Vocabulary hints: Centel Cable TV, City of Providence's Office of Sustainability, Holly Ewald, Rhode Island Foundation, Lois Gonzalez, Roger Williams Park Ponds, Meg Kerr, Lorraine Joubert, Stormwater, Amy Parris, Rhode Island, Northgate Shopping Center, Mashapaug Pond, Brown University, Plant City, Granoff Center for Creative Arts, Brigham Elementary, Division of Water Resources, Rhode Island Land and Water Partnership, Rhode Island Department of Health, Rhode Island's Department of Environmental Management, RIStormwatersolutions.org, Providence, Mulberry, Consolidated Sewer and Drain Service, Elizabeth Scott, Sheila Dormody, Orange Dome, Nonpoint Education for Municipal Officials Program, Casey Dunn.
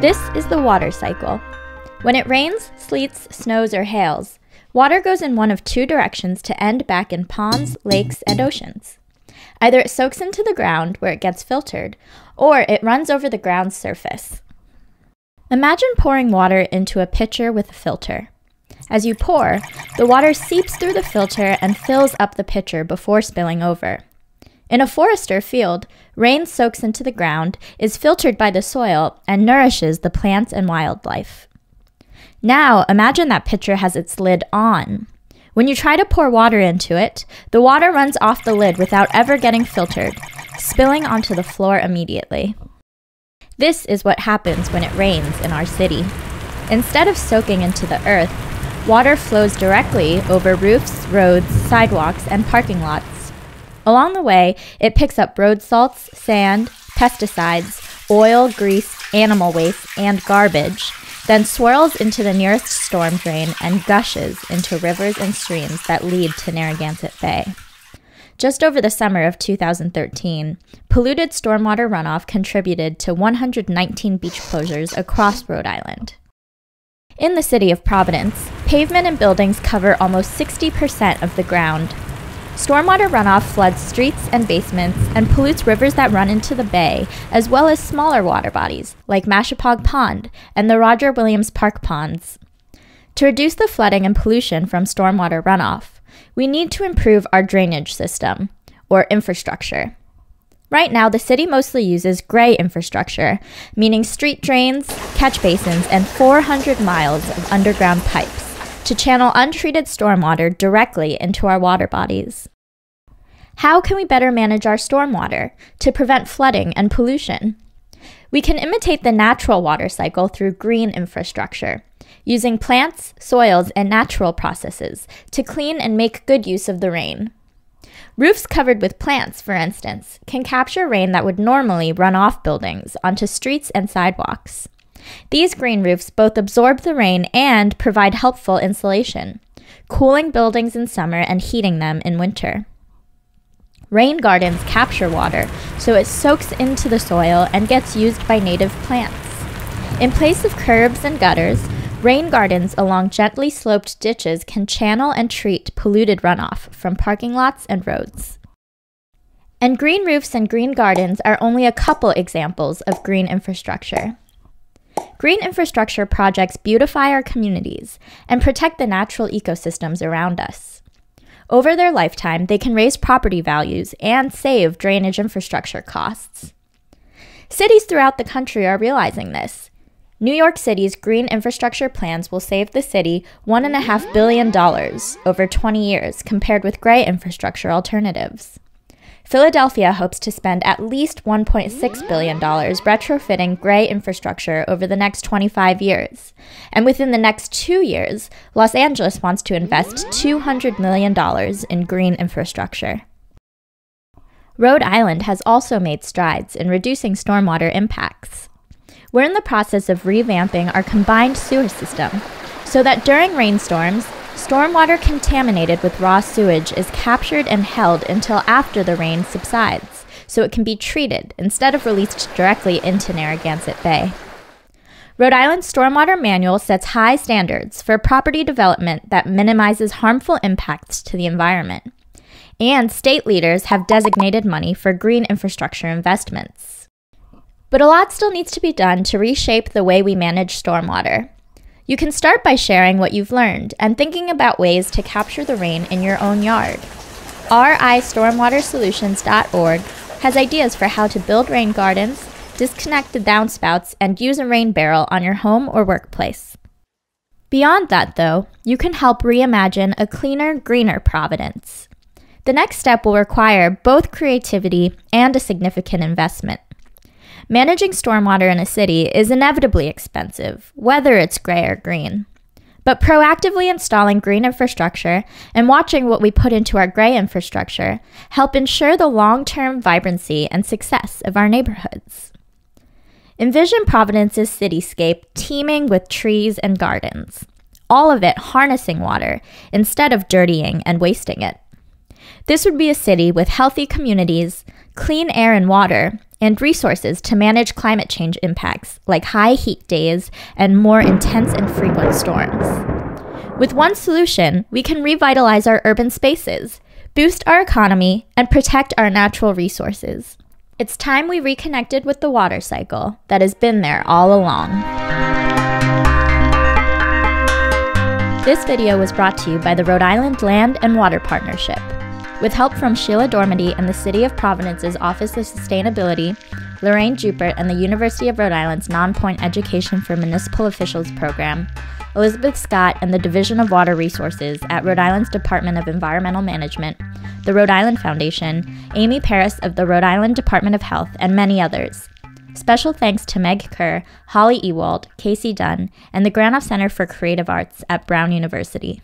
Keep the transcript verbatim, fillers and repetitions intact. This is the water cycle. When it rains, sleets, snows, or hails, water goes in one of two directions to end back in ponds, lakes, and oceans. Either it soaks into the ground where it gets filtered, or it runs over the ground's surface. Imagine pouring water into a pitcher with a filter. As you pour, the water seeps through the filter and fills up the pitcher before spilling over. In a forest or field, rain soaks into the ground, is filtered by the soil, and nourishes the plants and wildlife. Now, imagine that pitcher has its lid on. When you try to pour water into it, the water runs off the lid without ever getting filtered, spilling onto the floor immediately. This is what happens when it rains in our city. Instead of soaking into the earth, water flows directly over roofs, roads, sidewalks, and parking lots. Along the way, it picks up road salts, sand, pesticides, oil, grease, animal waste, and garbage, then swirls into the nearest storm drain and gushes into rivers and streams that lead to Narragansett Bay. Just over the summer of two thousand thirteen, polluted stormwater runoff contributed to one hundred nineteen beach closures across Rhode Island. In the city of Providence, pavement and buildings cover almost sixty percent of the ground. Stormwater runoff floods streets and basements and pollutes rivers that run into the bay, as well as smaller water bodies like Mashapaug Pond and the Roger Williams Park Ponds. To reduce the flooding and pollution from stormwater runoff, we need to improve our drainage system, or infrastructure. Right now, the city mostly uses gray infrastructure, meaning street drains, catch basins, and four hundred miles of underground pipes to channel untreated stormwater directly into our water bodies. How can we better manage our stormwater to prevent flooding and pollution? We can imitate the natural water cycle through green infrastructure, using plants, soils, and natural processes to clean and make good use of the rain. Roofs covered with plants, for instance, can capture rain that would normally run off buildings onto streets and sidewalks. These green roofs both absorb the rain and provide helpful insulation, cooling buildings in summer and heating them in winter. Rain gardens capture water, so it soaks into the soil and gets used by native plants. In place of curbs and gutters, rain gardens along gently sloped ditches can channel and treat polluted runoff from parking lots and roads. And green roofs and green gardens are only a couple examples of green infrastructure. Green infrastructure projects beautify our communities and protect the natural ecosystems around us. Over their lifetime, they can raise property values and save drainage infrastructure costs. Cities throughout the country are realizing this. New York City's green infrastructure plans will save the city one point five billion dollars over twenty years compared with gray infrastructure alternatives. Philadelphia hopes to spend at least one point six billion dollars retrofitting gray infrastructure over the next twenty-five years, and within the next two years, Los Angeles wants to invest two hundred million dollars in green infrastructure. Rhode Island has also made strides in reducing stormwater impacts. We're in the process of revamping our combined sewer system so that during rainstorms, stormwater contaminated with raw sewage is captured and held until after the rain subsides, so it can be treated instead of released directly into Narragansett Bay. Rhode Island's Stormwater Manual sets high standards for property development that minimizes harmful impacts to the environment. And state leaders have designated money for green infrastructure investments. But a lot still needs to be done to reshape the way we manage stormwater. You can start by sharing what you've learned and thinking about ways to capture the rain in your own yard. R I Stormwater Solutions dot org has ideas for how to build rain gardens, disconnect the downspouts, and use a rain barrel on your home or workplace. Beyond that, though, you can help reimagine a cleaner, greener Providence. The next step will require both creativity and a significant investment. Managing stormwater in a city is inevitably expensive, whether it's gray or green. But proactively installing green infrastructure and watching what we put into our gray infrastructure help ensure the long-term vibrancy and success of our neighborhoods. Envision Providence's cityscape teeming with trees and gardens, all of it harnessing water instead of dirtying and wasting it. This would be a city with healthy communities, clean air and water, and resources to manage climate change impacts like high heat days and more intense and frequent storms. With one solution, we can revitalize our urban spaces, boost our economy, and protect our natural resources. It's time we reconnected with the water cycle that has been there all along. This video was brought to you by the Rhode Island Land and Water Partnership, with help from Sheila Dormody and the City of Providence's Office of Sustainability, Lorraine Joubert and the University of Rhode Island's Nonpoint Education for Municipal Officials Program, Elizabeth Scott and the Division of Water Resources at Rhode Island's Department of Environmental Management, the Rhode Island Foundation, Amy Parris of the Rhode Island Department of Health, and many others. Special thanks to Meg Kerr, Holly Ewald, Casey Dunn, and the Granoff Center for Creative Arts at Brown University.